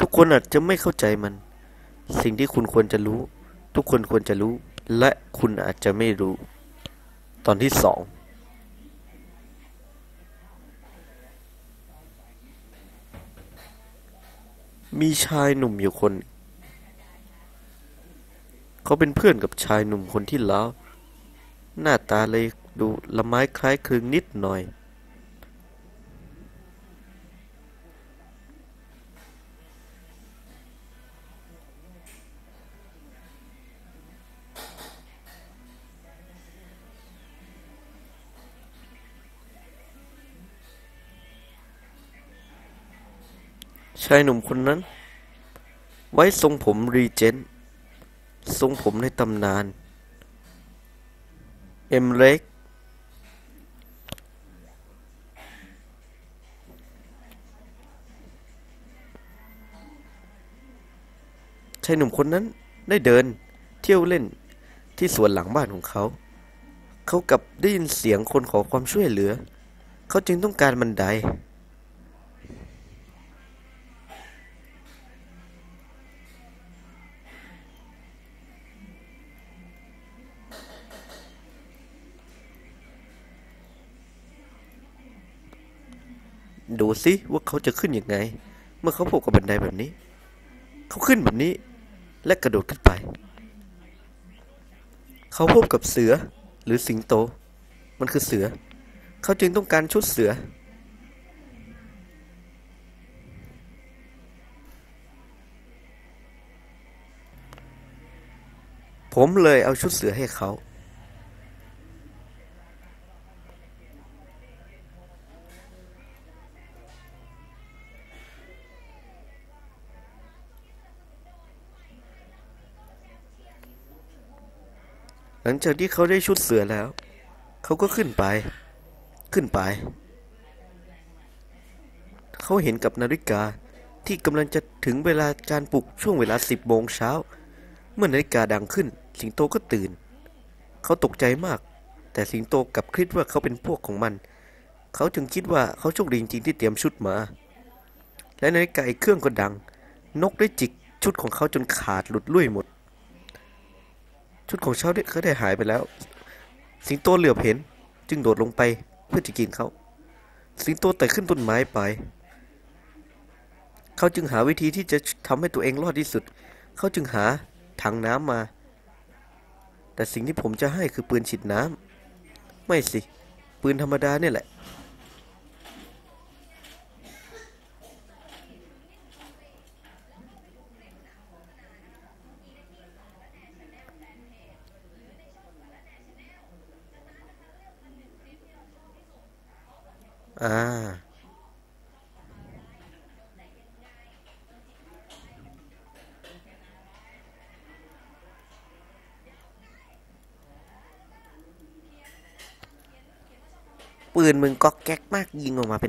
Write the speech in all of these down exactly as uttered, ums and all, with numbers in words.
ทุกคนอาจจะไม่เข้าใจมันสิ่งที่คุณควรจะรู้ทุกคนควรจะรู้และคุณอาจจะไม่รู้ตอนที่สองมีชายหนุ่มอยู่คนเขาเป็นเพื่อนกับชายหนุ่มคนที่แล้วหน้าตาเลยดูละไม้คล้ายคลึงนิดหน่อยชายหนุ่มคนนั้นไว้ทรงผมรีเจนต์ทรงผมในตำนานเอ็มเล็กชายหนุ่มคนนั้นได้เดินเที่ยวเล่นที่สวนหลังบ้านของเขาเขากลับได้ยินเสียงคนขอความช่วยเหลือเขาจึงต้องการบันไดดูสิว่าเขาจะขึ้นยังไงเมื่อเขาพบกับบันไดแบบนี้เขาขึ้นแบบนี้และกระโดดขึ้นไปเขาพบกับเสือหรือสิงโตมันคือเสือเขาจึงต้องการชุดเสือผมเลยเอาชุดเสือให้เขาหลังจากที่เขาได้ชุดเสือแล้วเขาก็ขึ้นไปขึ้นไปเขาเห็นกับนาฬิกาที่กำลังจะถึงเวลาการปลุกช่วงเวลาสิบโมงเช้าเมื่อนาฬิกาดังขึ้นสิงโตก็ตื่นเขาตกใจมากแต่สิงโตกลับคิดว่าเขาเป็นพวกของมันเขาจึงคิดว่าเขาโชคดีจริงที่เตรียมชุดมาและนาฬิกาอีกเครื่องก็ดังนกได้จิกชุดของเขาจนขาดหลุดลุ่ยหมดชุดของเขาเขาได้หายไปแล้วสิงโตเหลือบเห็นจึงโดดลงไปเพื่อจะกินเขาสิงโตไต่ขึ้นต้นไม้ไปเขาจึงหาวิธีที่จะทำให้ตัวเองรอดที่สุดเขาจึงหาถังน้ำมาแต่สิ่งที่ผมจะให้คือปืนฉีดน้ำไม่สิปืนธรรมดาเนี่ยแหละอ่าปืนมึงก็แก๊กมากยิงออกมาเป็นน้ำหลังจากที่เขาเอาปื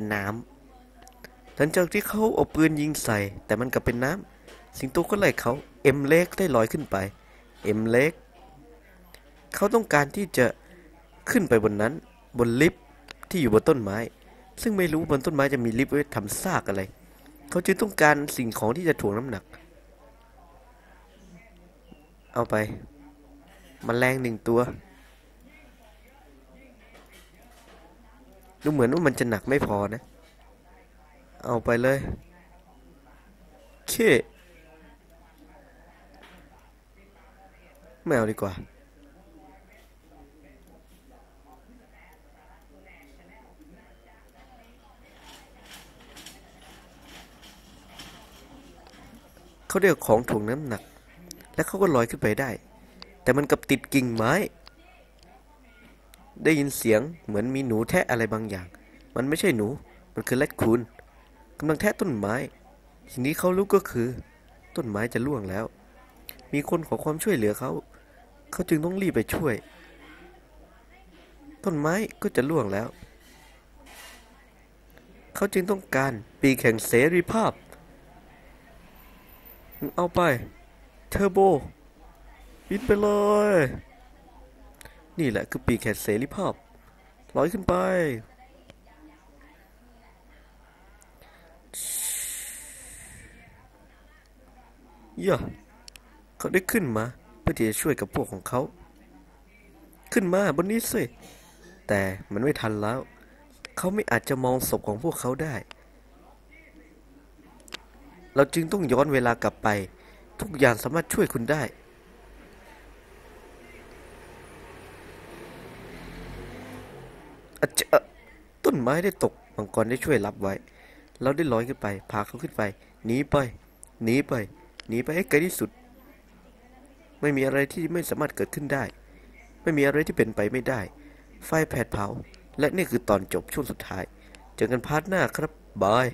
นยิงใส่แต่มันกลับเป็นน้ำสิงโตก็ไล่เขาเอ็มเล็กได้ลอยขึ้นไปเอ็มเล็กเขาต้องการที่จะขึ้นไปบนนั้นบนลิฟต์ที่อยู่บนต้นไม้ซึ่งไม่รู้บนต้นไม้จะมีลิฟต์ไว้ทำซากอะไรเขาจึงต้องการสิ่งของที่จะถ่วงน้ำหนักเอาไปมันแมลงหนึ่งตัวดูเหมือนว่ามันจะหนักไม่พอนะเอาไปเลยเคไม่เอาดีกว่าเขาเรียกของถ่วงน้ำหนักและเขาก็ลอยขึ้นไปได้แต่มันกับติดกิ่งไม้ได้ยินเสียงเหมือนมีหนูแทะอะไรบางอย่างมันไม่ใช่หนูมันคือแรคคูนกำลังแทะต้นไม้สิ่งที่เขารู้ก็คือต้นไม้จะร่วงแล้วมีคนขอความช่วยเหลือเขาเขาจึงต้องรีบไปช่วยต้นไม้ก็จะร่วงแล้วเขาจึงต้องการปีกแห่งเสรีภาพเอาไปเทอร์โบบินไปเลยนี่แหละคือปีกแห่งเสรีภาพลอยขึ้นไป ย่อเขาได้ขึ้นมาเพื่อที่จะช่วยกับพวกของเขาขึ้นมาบนนี้สิแต่มันไม่ทันแล้วเขาไม่อาจจะมองศพของพวกเขาได้เราจึงต้องย้อนเวลากลับไปทุกอย่างสามารถช่วยคุณได้อาจจะต้นไม้ได้ตกมังกรได้ช่วยรับไว้เราได้ลอยขึ้นไปพาเขาขึ้นไปหนีไปหนีไปหนีไปให้ไกลที่สุดไม่มีอะไรที่ไม่สามารถเกิดขึ้นได้ไม่มีอะไรที่เป็นไปไม่ได้ไฟแผดเผาและนี่คือตอนจบช่วงสุดท้ายเจอกันพาร์ทหน้าครับบาย